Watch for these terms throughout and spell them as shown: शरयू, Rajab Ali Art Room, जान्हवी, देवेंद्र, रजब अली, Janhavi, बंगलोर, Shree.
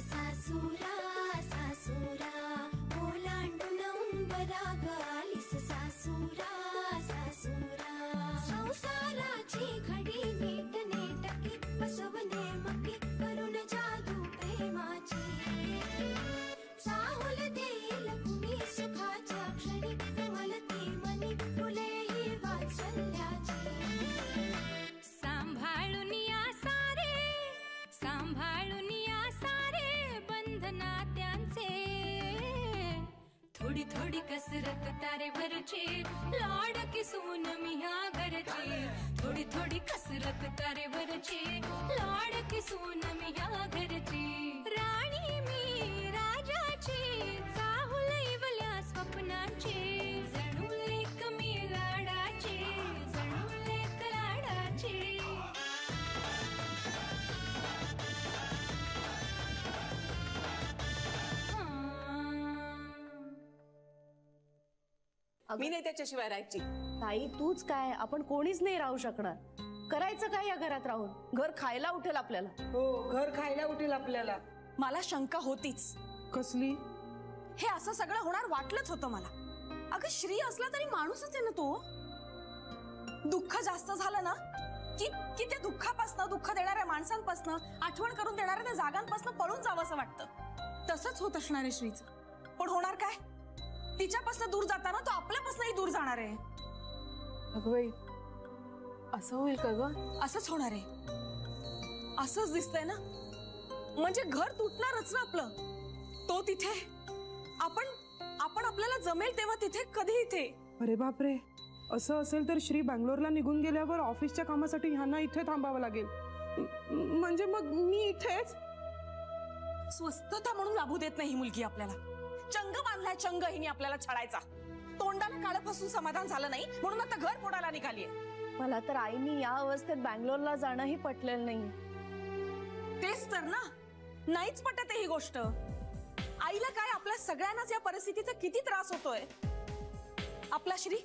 सासुरा सासुरा ओलांडून उंबरा गालीस सासुरा सासुरा संसाराची घडी NEET net किप सबने मकी करून जादू प्रेमाची चाहूल देईल कुणी सुखाच्या क्षणी मलती मनी फुले ही वाचल्याची सांभाळून या सारे सांभाळून थोड़ी थोड़ी कसरत तारे वरची लाड किसून मिया घरची थोड़ी थोड़ी कसरत तारे वरची लाड किसून मिया घरची राणी मी राजाची चाहूल इवल्या स्वप्नाची जणू एक मी लाडाची जणू एक लाडाची मी नाही त्याच्याशिवाय राहायची ताई तूच काय आपण कोणीच नाही राहू शकणार करायचं काय या घरात राहून घर खायला उठेल आपल्याला हो घर खायला उठेल आपल्याला मला शंका होतीच कसली हे असं सगळं होणार वाटलंच होतं मला अगं श्री असला तरी माणूसच आहे ना तो दुःख जास्त झालं ना की त्या दुःखापासून दुःख देणाऱ्या माणसांपासून आठवण करून देणाऱ्या त्या जागांपासून पळून जावं असं वाटतं तसंच होत असणार आहे श्रीचं पण होणार काय तिच्यापासून दूर जाताना तो आपल्यापासूनही दूर जाणार आहे अगवाई असं होईल का ग असंच होणार आहे असंच दिसतंय ना म्हणजे घर तुटणारच ना आपलं तो तिथे आपण आपल्याला जमेल तेव्हा तिथे कधी इथे अरे बापरे असं असेल तर श्री बंगलोरला निघून गेल्यावर ऑफिसच्या कामासाठी ह्यांना इथे थांबावं लागेल म्हणजे मग मी इथेच स्वस्थता म्हणून लाभू देत नाही मुलगी आपल्याला चंग बांधलाय चंग हिने आपल्याला छळायचा तोंडाला काळ फसून समाधान झालं नाही म्हणून आता घर फोडायला निघालीय मला तर आईनी या अवस्थेत बंगलोरला जाणं ही पटलेलं नाही तेच तर ना नाहीच पटत ही गोष्ट आईला काय आपल्या सगळ्यांनाच या परिस्थितीचा किती त्रास होतोय आपला श्री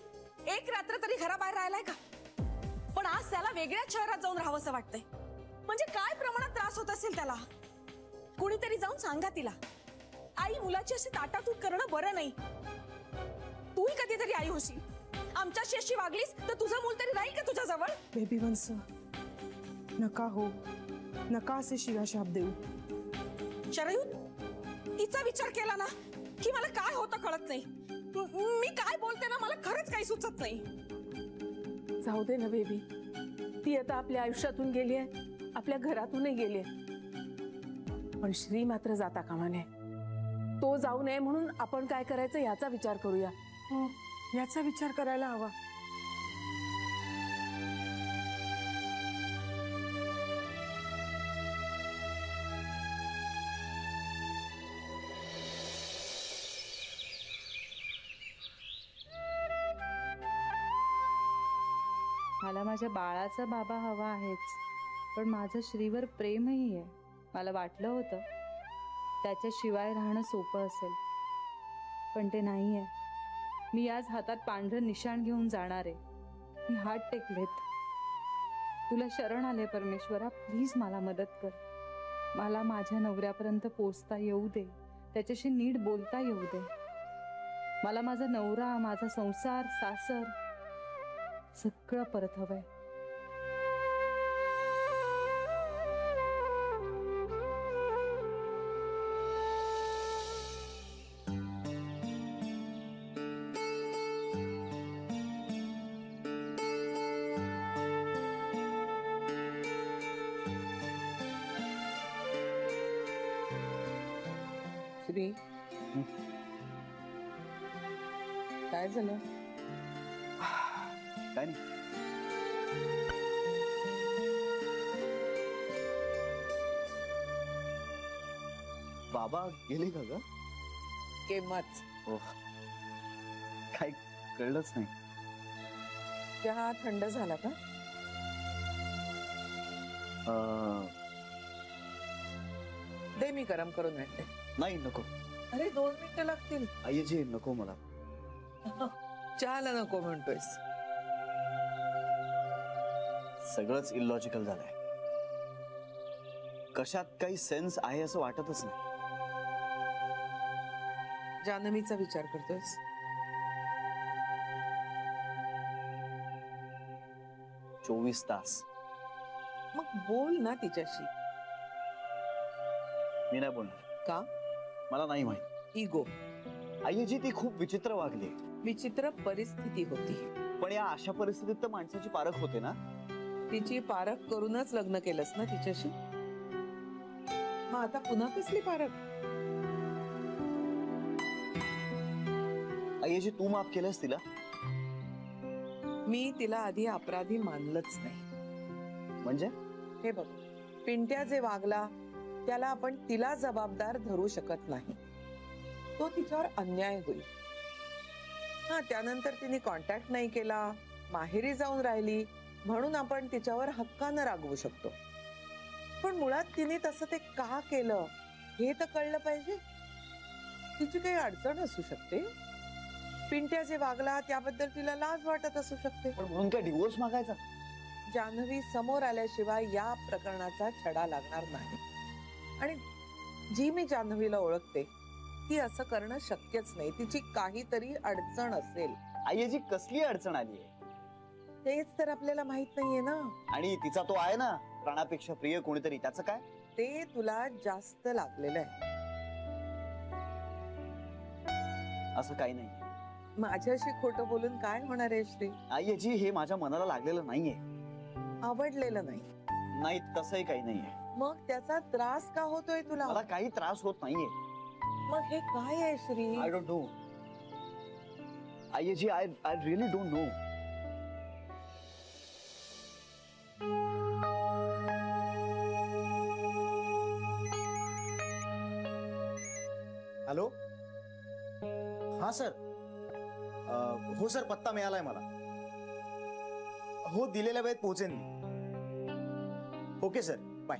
एक रात्र तरी घराबाहेर राहिलाय का पण आज त्याला वेगळ्या शहरात जाऊन राहावंसं वाटतंय म्हणजे काय प्रमाणात त्रास होत असेल त्याला कोणीतरी जाऊन सांगा तिला आई मुलाची अशी ताटातूट करणं बरं नाही तू ही कधीतरी आई होशील आमच्याशी अशी वागलीस तर तुझं मूल तरी राहील का तुझ्या जवळ बेबी वंस नका हो नका असे शिवाशाप देऊ शरयू तिचा विचार केला ना की मला काय होतं कळत नाही मी काय बोलते ना मला खरंच काही सुचत नाही जाऊ दे ना बेबी ती आता आपल्या आयुष्यातून गेली आहे आपल्या घरातूनही गेली आहे पण श्री मात्र जाता कामा नये तो जाऊ नये म्हणून आपण काय करायचं याचा विचार करूया याचा विचार करायला हवा मला माझ्या बाळाचा बाबा हवा आहेच पण माझं श्रीवर प्रेमही आहे मला वाटलं होतं त्याच्याशिवाय राहणं सोपं असेल पण ते नाही आहे मी आज हातात पांढरं निशाण घेऊन जाणार आहे मी हात टेकलेत तुला शरण आले परमेश्वरा प्लीज मला मदत कर मला माझ्या नवऱ्यापर्यंत पोचता येऊ दे त्याच्याशी नीट बोलता येऊ दे मला माझा नवरा माझा संसार सासर सगळं परत हवंय काय झालं काय नाही बाबा गेले का ग केव्हाच काय कळलंच नाही चहा थंड झाला का दे मी गरम करून आणते नाही नको अरे 2 मिनिटं लागतील आईजी नको मला चहाला नको म्हणतोयस सगळंच इलॉजिकल झालंय कशात काही सेन्स आहे असं वाटतच नाही. जान्हवीचा विचार करतोस? चोवीस तास मग बोल ना तिच्याशी. मी नाही बोलणार. का? मला नाही माहित. इगो. आईजी ती खूप विचित्र वागली. विचित्र परिस्थिती होती पण या अशा परिस्थितीत तर माणसाची पारख होते ना. तिची पारख करूनच लग्न केलंस ना तिच्याशी. मग आता पुन्हा कसली पारख? आईजी तू माफ केलंस तिला? मी तिला आधी अपराधी मानलंच नाही. म्हणजे हे बघ पिंट्या जे वागला त्याला आपण तिला जबाबदार धरू शकत नाही. तो तिच्यावर अन्याय होईल. हा त्यानंतर तिने कॉन्टॅक्ट नाही केला माहेरी जाऊन राहिली म्हणून आपण तिच्यावर हक्कानं रागवू शकतो. पण मुळात तिने तसं ते का केलं हे तर कळलं पाहिजे. तिची काही अडचण असू शकते. पिंट्या जे वागला त्याबद्दल तिला लाज वाटत असू शकते. पण म्हणून काय डिवोर्स मागायचा? जान्हवी समोर आल्याशिवाय या प्रकरणाचा छडा लागणार नाही. आणि जी मी जान्हवीला ओळखते ती असं करणं शक्यच नाही. तिची काहीतरी अडचण असेल. आईजी कसली अडचण आली आहे तेच तर आपल्याला माहित नाहीये ना. आणि तिचा तो आहे ना प्राणापेक्षा प्रिय कोणीतरी. त्याचं काय? ते तुला जास्त लागलेलं आहे. असं काही नाही. माझ्याशी खोटं बोलून काय होणार आहे श्री? आईजी हे माझ्या मनाला लागलेलं नाहीये. आवडलेलं नाही तसंही काही नाहीये. मग त्याचा त्रास का होतोय तुला? मला काही त्रास होत नाहीये. मग हे काय आहे श्री? आय डोंट नो आईजी. I really don't know. Hello हां सर. हो सर पत्ता मिळालाय मला. हो दिलेल्या वेळेत पोहोचेन मी. Okay sir bye.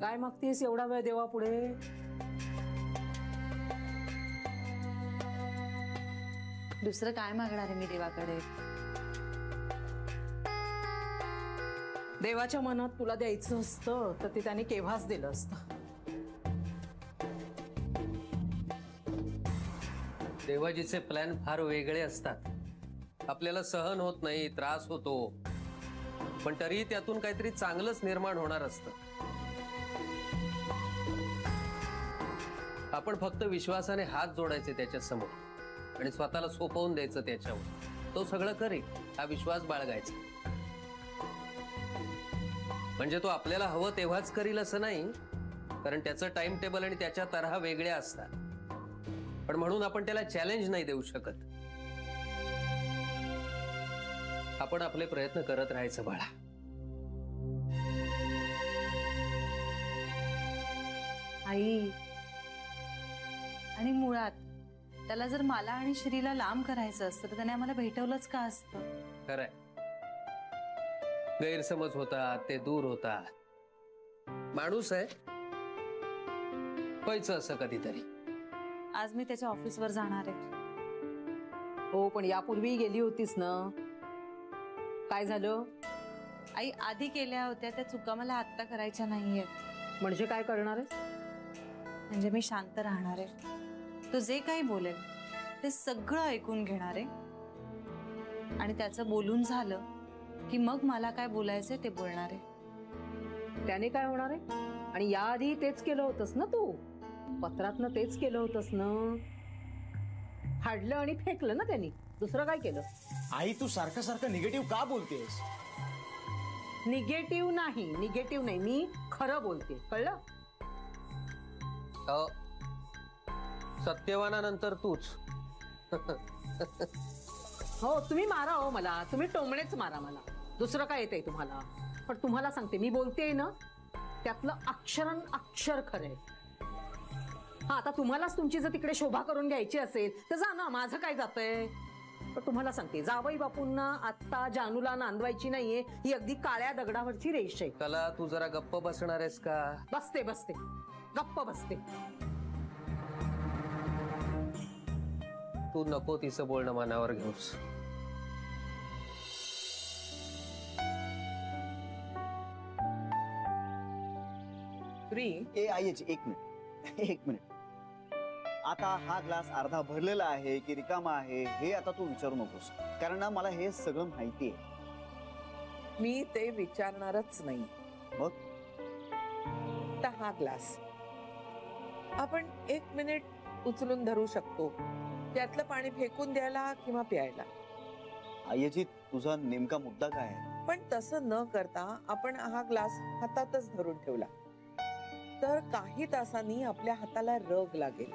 काय मागतीस एवढा वेळ देवा पुढे? दुसरं काय मागणार आहे मी देवाकडे? देवाच्या मनात तुला द्यायचं असतं तर ते त्याने केव्हाच दिलं असतं. देवाजीचे प्लॅन फार वेगळे असतात. आपल्याला सहन होत नाही त्रास होतो पण तरी त्यातून काहीतरी चांगलंच निर्माण होणार असतं. आपण फक्त विश्वासाने हात जोडायचे त्याच्यासमोर आणि स्वतःला सोपवून द्यायचं त्याच्यावर. तो सगळं करेल हा विश्वास बाळगायचा. म्हणजे तो आपल्याला हवं तेव्हाच करील असं नाही कारण त्याचं टाइम टेबल आणि त्याच्या तऱ्हा वेगळ्या असतात. पण म्हणून आपण त्याला चॅलेंज नाही देऊ शकत. आपण आपले प्रयत्न करत राहायचं बाळा. आई आणि मुळात त्याला जर मला आणि श्रीला लांब करायचं असतं तर त्याने आम्हाला भेटवलंच का असतं? खरंय. गैरसमज होतात ते दूर होतात. माणूस आहे व्हायचं असं कधीतरी. आज मी त्याच्या ऑफिसवर जाणार आहे. हो पण यापूर्वी गेली होतीस ना काय झालं? आई आधी केल्या होत्या त्या चुका मला आत्ता करायच्या नाहीयेत. म्हणजे काय करणार आहे? म्हणजे मी शांत राहणार आहे. तो जे काही बोलेल ते सगळं ऐकून घेणार आहे आणि त्याचं बोलून झालं की मग मला काय बोलायचंय ते बोलणार आहे. त्याने काय होणार आहे? आणि याआधी तेच केलं होतंस ना तू. पत्रातनं तेच केलं होतंस ना. हाडलं आणि फेकलं ना त्यांनी. दुसरं काय केलं? आई तू सारखं सारखं निगेटिव्ह का बोलतेस? निगेटिव्ह नाही मी खरं बोलते कळलं? सत्यवानानंतर तूच. हो तुम्ही मारा हो मला. तुम्ही टोमणेच मारा मला. दुसरं काय येतंय तुम्हाला? पण तुम्हाला सांगते मी बोलतेय ना त्यातलं अक्षर खरंय. हा आता तुम्हालाच तुमची जर तिकडे शोभा करून घ्यायची असेल तर जा ना. माझं काय जातंय? पण तुम्हाला सांगते जावई बापूंना आत्ता जानूला नांदवायची नाहीये. ही अगदी काळ्या दगडावरची रेष आहे. कला तू जरा गप्प बसणार आहेस का? बसते. तू नको तिचं बोलणं मनावर घेऊस. श्री ए आईये जी एक मिनिट आता हा ग्लास अर्धा भरलेला आहे की रिकामा आहे हे आता तू विचारू नकोस, कारण ना मला हे सगळं माहिती आहे. मी ते विचारणारच नाही. मग हा ग्लास आपण एक मिनिट उचलून धरू शकतो, त्यातलं पाणी फेकून द्यायला किंवा प्यायला. आईजी तुझा नेमका मुद्दा काय आहे? पण तसं न करता आपण हा ग्लास हातातच धरून ठेवला तर काही तासांनी आपल्या हाताला रग लागेल,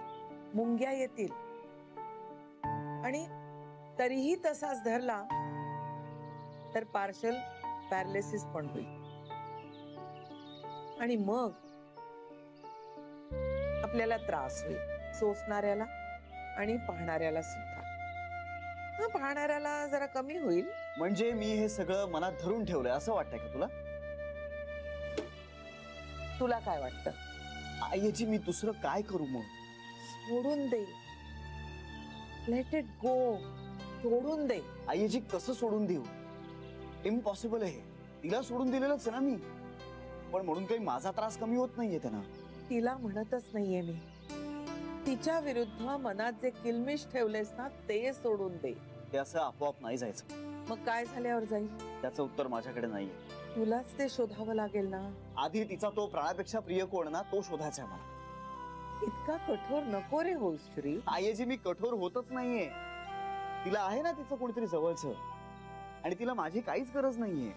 मुंग्या येतील, आणि तरीही तसाच धरला तर पार्शल पॅरालिसिस पण होईल आणि मग आपल्याला त्रास होईल, सोसणाऱ्याला आणि पाहणाऱ्याला सुद्धा. पाहणाऱ्याला जरा कमी होईल. म्हणजे मी हे सगळं मनात धरून ठेवलंय असं वाटतंय का तुला? तुला काय वाटतं? आईजी मी दुसरं काय करू मग? सोडून दे. Let it go. सोडून दे. आईजी कसं सोडून देऊ? इम्पॉसिबल आहे. तिला सोडून दिलेलंच आहे ना मी, पण म्हणून काही माझा त्रास कमी होत नाहीये त्यांना. तिला म्हणतच नाहीये मी, तिच्या विरुद्ध मनात जे किलमिश ठेवलेस ना ते सोडून दे. ते असं आपोआप नाही जायचं. मग काय झाल्यावर जाईल त्याचं उत्तर माझ्याकडे नाही. तुलाच ते शोधावं लागेल ना. आधी तिचा तो प्राणापेक्षा प्रिय कोण ना तो शोधायचा मला. इतका कठोर नको रे हो श्री. आईजी मी कठोर होतच नाहीये. तिला आहे ना तिचं कोणतरी जवळचं, आणि तिला माझी काहीच गरज नाहीये.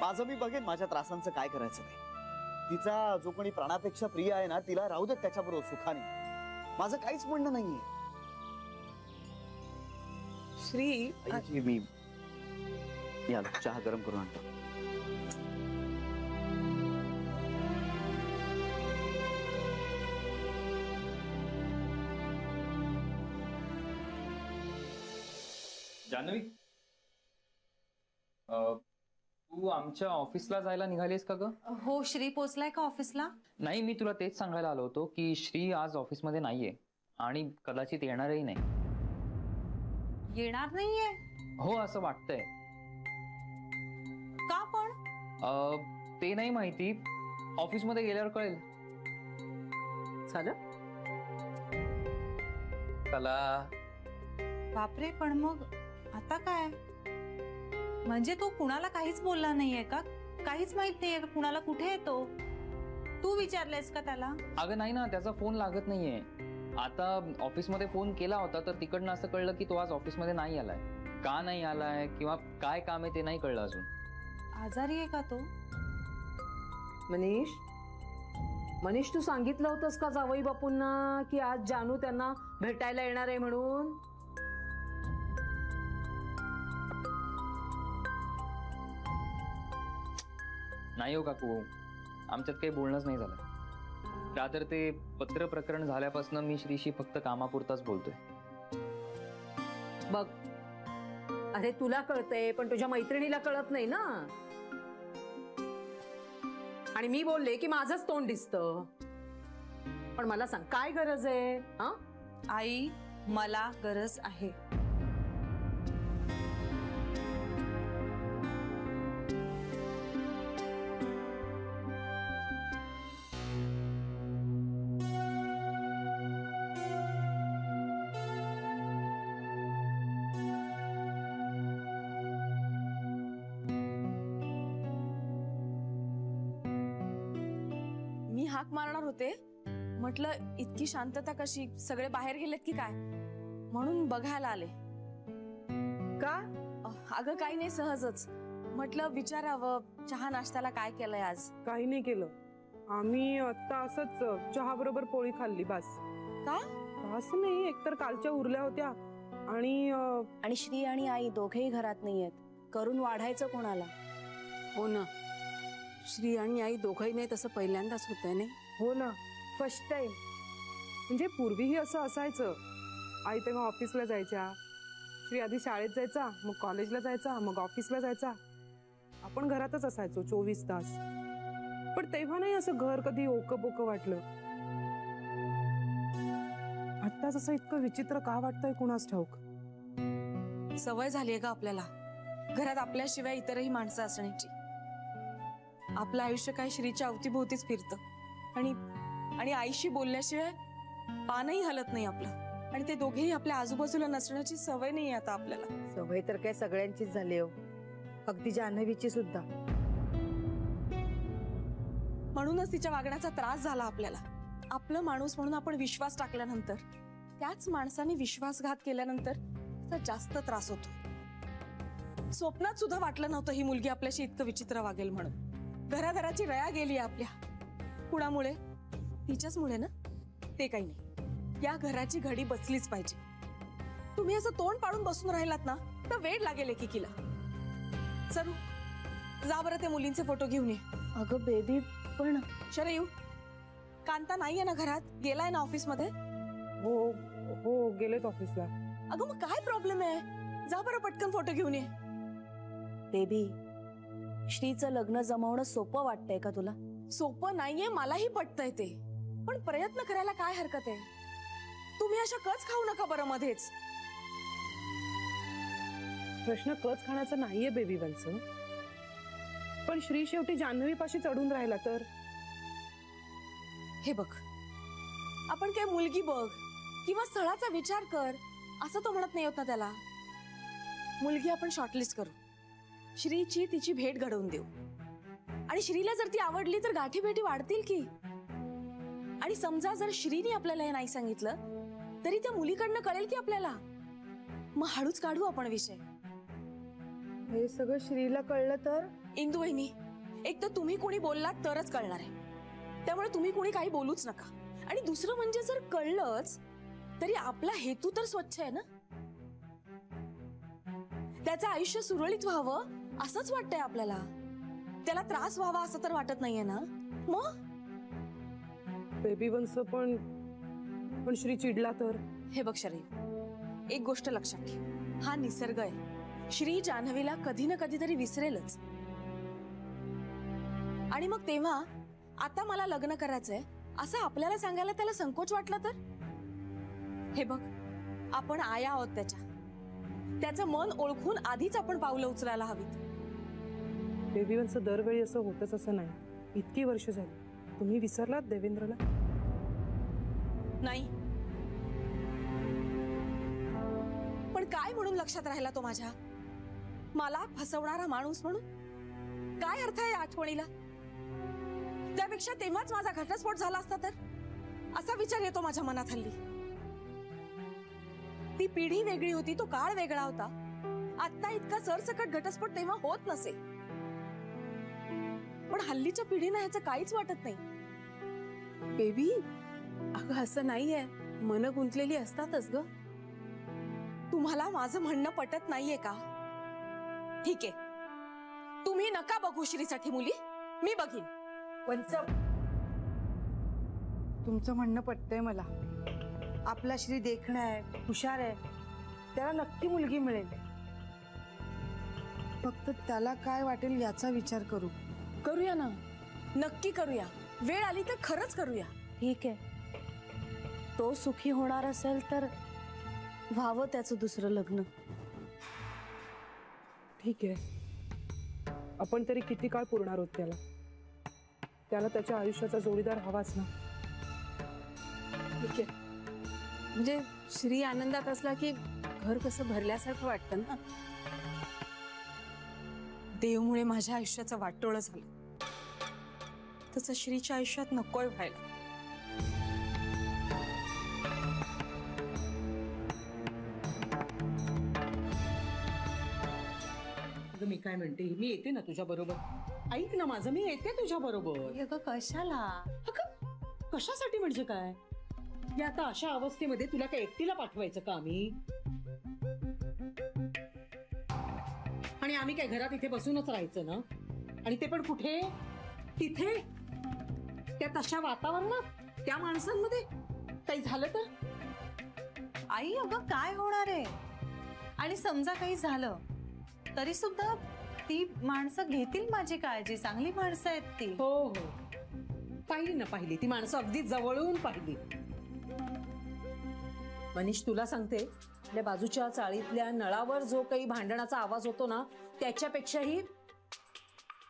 माझं मी बघेन, माझ्या त्रासांचं काय करायचं नाही. तिचा जो कोणी प्राणापेक्षा प्रिय आहे ना तिला राहू देत त्याच्याबरोबर सुखाने. माझं काहीच म्हणणं नाहीये श्री. मी या चहा गरम करून आणतो. जान्हवी तू आमच्या ऑफिसला जायला निघालीस का ग? हो श्री पोहोचलाय का ऑफिसला? नाही मी तुला तेच सांगायला आलो होतो की श्री आज ऑफिसमध्ये नाहीये आणि कदाचित येणारही नाही. येणार नाहीये? हो असं वाटतंय. का पण? ते नाही माहिती, ऑफिसमध्ये गेल्यावर कळेल. चला. बापरे, पण मग आता काय? म्हणजे तो कुणाला काहीच बोलला नाहीये का? काहीच माहित नाहीये कुणाला कुठे येतो? तू विचारलेस का त्याला? अगं नाही ना, त्याचा फोन लागत नाहीये. आता ऑफिसमध्ये फोन केला होता तर तिकडनं असं कळलं की तो आज ऑफिसमध्ये नाही आलाय. का नाही आलाय किंवा काय काम आहे ते नाही कळलं अजून. आजारी आहे का तो? मनीष तू सांगितलं होतंस का जावई बापूंना की आज जानू त्यांना भेटायला येणार आहे म्हणून? नाही हो काकू, आमच्यात काही बोलणंच नाही झालं. रात्र ते पत्र प्रकरण झाल्यापासून मी श्रीशी फक्त कामापुरताच बोलतोय. बघ, अरे तुला कळतंय पण तुझ्या मैत्रिणीला कळत नाही ना. आणि मी बोलले की माझंच तोंड दिसतं. पण मला सांग काय गरज आहे? हा आई, मला गरज आहे. हाक मारणार होते, म्हटलं इतकी शांतता कशी, सगळे बाहेर गेलेत की काय, म्हणून बघायला आले. का? अगं काही नाही, सहजच म्हटलं विचारावं चहा नाश्त्याला काय केलंय आज. काही नाही केलं, आम्ही आता असंच चहा बरोबर पोळी खाल्ली बस. का? असं नाही, एकतर कालच्या उरल्या होत्या आणि श्री आणि आई दोघेही घरात नाहीयेत, करून वाढायचं कोणाला? हो ना, श्री आणि आई दोघंही नाही तसं पहिल्यांदाच होतंय नाही? हो ना, फर्स्ट टाइम. म्हणजे पूर्वीही असं असायचं, आई तेव्हा ऑफिसला जायच्या, श्री आधी शाळेत जायचा, मग कॉलेजला जायचा, मग ऑफिसला जायचा, आपण घरातच असायचो 24 तास. पण तेव्हा नाही असं घर कधी ओकं बोकं वाटलं. आत्ताच असं इतकं विचित्र का वाटतंय कुणास ठाऊक. सवय झालीय का आपल्याला घरात आपल्याशिवाय इतरही माणसं असण्याची. आपलं आयुष्य काय श्रीच्या अवतीभोवतीच फिरतं आणि आणि आईशी बोलल्याशिवाय पानही हलत नाही आपलं आणि ते दोघेही आपल्या आजूबाजूला नसण्याची सवय नाही आता आपल्याला। सवय तर काय सगळ्यांचीच झाली हो, अगदी जान्हवीची सुद्धा। म्हणूनच तिच्या वागण्याचा त्रास झाला आपल्याला। आपलं माणूस म्हणून आपण विश्वास टाकल्यानंतर त्याच माणसाने विश्वासघात केल्यानंतर त्याचा जास्त त्रास होतो। स्वप्नात सुद्धा वाटलं नव्हतं ही मुलगी आपल्याशी इतकं विचित्र वागेल म्हणून। घराघराची रया गेली आपल्या कुणामुळे, तिच्याच मुळे ना, ते काही नाही। या घराची घडी बसलीच पाहिजे। तुम्ही असं तोंड पाडून बसून राहिलात ना तर वेळ लागेल एकीला। चल जा बरं, ते मुलींचे फोटो घेऊन ये। अगं बेबी पण शरे येऊ, कांता नाहीये ना घरात, गेलाय ना ऑफिस मध्ये। हो हो गेलेत ऑफिसला। अगं मग काय प्रॉब्लेम आहे, जा बरं पटकन फोटो घेऊन ये। बेबी श्रीचं लग्न जमवणं सोपं वाटतंय का तुला? सोपं नाहीये, मलाही पटतंय ते, पण प्रयत्न करायला काय हरकत आहे। तुम्ही अशा कच खाऊ नका बरं मध्येच। प्रश्न कच खाण्याचा नाहीये बेबी वंस, पण श्री शेवटी जान्हवीपाशी चढून राहिला तर। हे बघ आपण काय मुलगी बघ किंवा स्थळाचा विचार कर असं तो म्हणत नाही होत ना त्याला। मुलगी आपण शॉर्टलिस्ट करू, श्रीची तिची भेट घडवून देऊ आणि श्रीला जर ती आवडली तर गाठी भेटी वाढतील की। आणि समजा जर श्रीने आपल्याला हे नाही सांगितलं तरी त्या मुलीकडनं कळेल की आपल्याला, मग हळूच काढू आपण विषय। हे सगळं श्रीला कळलं तर? इंदू वहिनी एक तर तुम्ही कोणी बोललात तरच कळणार आहे, त्यामुळे तुम्ही कोणी काही बोलूच नका। आणि दुसरं म्हणजे जर कळलंच तरी आपला हेतू तर स्वच्छ आहे ना, त्याचं आयुष्य सुरळीत व्हावं असंच वाटतंय आपल्याला। त्याला त्रास व्हावा असं तर वाटत नाहीये ना। मग बेबी वंस पण श्री चिडला तर? हे बघ श्री एक गोष्ट लक्षात घे, हा निसर्ग आहे। श्री जान्हवीला कधी ना कधीतरी विसरेलच आणि मग तेव्हा आता मला लग्न करायचंय असं आपल्याला सांगायला त्याला संकोच वाटला तर? हे बघ आपण आया आहोत त्याच्या, त्याचं मन ओळखून आधीच आपण पावलं उचलायला हवीत। बेबी वंस दरवेळी असं होतच असं नाही, इतकी वर्ष झाली। तुम्ही विसरलात देवेंद्रला? नाही, पण काय म्हणून लक्षात राहिला तो माझ्या? मला फसवणारा माणूस म्हणून काय अर्थ आहे आठवणीला? त्यापेक्षा तेव्हाच माझा घटस्फोट झाला असता तर, असा विचार येतो माझ्या मनात हल्ली। ती पिढी वेगळी होती, तो काळ वेगळा होता। आता इतका सरसकट घटस्फोट तेव्हा होत नसे, पण हल्लीच्या पिढीने याचं काहीच वाटत नाही। बेबी अगं असं नाहीये, मन गुंतलेली असतातच ग। तुम्हाला माझं म्हणणं पटत नाहीये का? ठीक आहे, तुम्ही नका बघू श्रीसाठी मुली, मी बघीन। पंच तुमचं म्हणणं पटतंय मला। आपला श्री देखना है, हुशार है, त्याला नक्की मुलगी मिळेल। फक्त त्याला काय वाटेल याचा विचार करू। करूया ना, नक्की करूया, वेळ आली तर खरच करूया। ठीक आहे, तो सुखी होणार असेल तर व्हावं त्याचं दुसरं लग्न। ठीक आहे, आपण तरी किती काळ पुरणार होत त्याला? त्याला त्याच्या आयुष्याचा जोडीदार हवाच ना। ठीक आहे, म्हणजे श्री आनंदात असला की घर कसं भरल्यासारखं वाटतं ना। देवमुळे माझ्या आयुष्याचं वाटोळं झालं, तसं श्रीच्या आयुष्यात नकोय व्हायला। मी काय म्हणते, मी येते ना तुझ्या बरोबर। ऐक ना माझं, मी येते तुझ्या बरोबर। कशाला कशासाठी म्हणजे काय? आता अशा अवस्थेमध्ये तुला काय एकटीला पाठवायचं का आम्ही? आणि आम्ही काय घरात इथे बसूनच राहायचं ना? आणि ते पण कुठे, तिथे, त्या तशा वातावरणात, त्या माणसांमध्ये? काही झालं तर? आई अगं काय होणार आहे? आणि समजा काही झालं तरी सुद्धा ती माणसं घेतील माझी काळजी, चांगली माणसं आहेत ती। हो हो पाहिली ना, पाहिली ती माणसं, अगदी जवळून पाहिली। मनीष तुला सांगते, आपल्या बाजूच्या चाळीतल्या नळावर जो काही भांडणाचा आवाज होतो ना त्याच्यापेक्षाही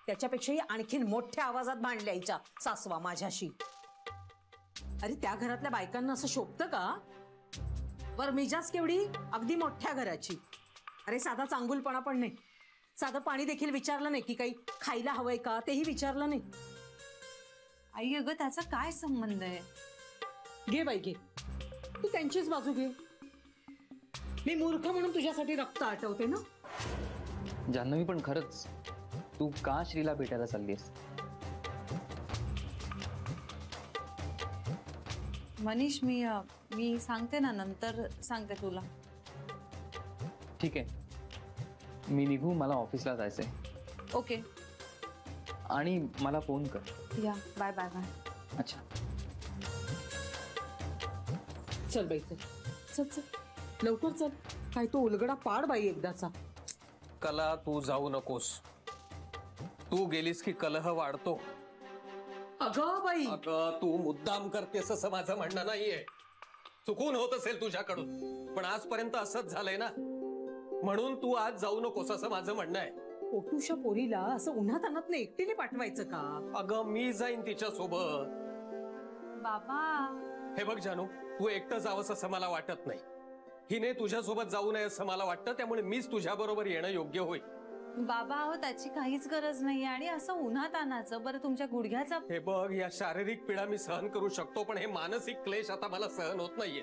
त्याच्यापेक्षाही आणखीन मोठ्या आवाजात भांडल्या आईच्या सासवा माझ्याशी. अरे त्या घरातल्या बायकांना असं शोभतं का? वर मिजाज केवढी अगदी मोठ्या घराची. अरे साधा चांगुलपणा पण नाही, साधं पाणी देखील विचारलं नाही की काही खायला हवंय का तेही विचारलं नाही. आई अगं त्याचा काय संबंध आहे? घे बाई घे, तू त्यांचीच बाजू घे. मी मूर्ख म्हणून तुझ्यासाठी रक्त आटवते ना. जान्हवी पण खरंच तू का श्रीला भेटायला चाललीस? मनीष मी सांगते ना, नंतर सांगते तुला. ठीक आहे मी निघू, मला ऑफिसला जायचंय. ओके आणि मला फोन कर. या बाय बाय बाय. अच्छा चल बाई चल चल चल लवकर चल. काय तो उलगडा पाड बाई एकदाचा. कला तू जाऊ नकोस, तू गेलीस की कलह वाढतो. अगं बाई अगं तू मुद्दाम करतेस असं माझं म्हणणं नाहीये, चुकून होत असेल तुझ्याकडून, पण आजपर्यंत असंच झालंय ना, म्हणून तू आज जाऊ नकोस असं माझं म्हणणं आहे. पोटूशा पोरीला असं उन्हात आणत नाही, एकटीने पाठवायचं का? अगं मी जाईन तिच्या सोबत. बाबा हे बघ जानू, तू एकटं जावंस असं मला वाटत नाही. हिने तुझ्यासोबत जाऊ नये असं मला वाटतं, त्यामुळे मीच तुझ्या बरोबर येणं योग्य होईल. बाबा हो त्याची काहीच गरज नाही, आणि असं उन्हात आणायचं बरं तुमच्या गुडघ्याचा. हे बघ या शारीरिक पीडा मी सहन करू शकतो, पण हे मानसिक क्लेश आता मला सहन होत नाहीये.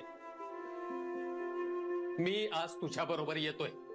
मी आज तुझ्या बरोबर येतोय.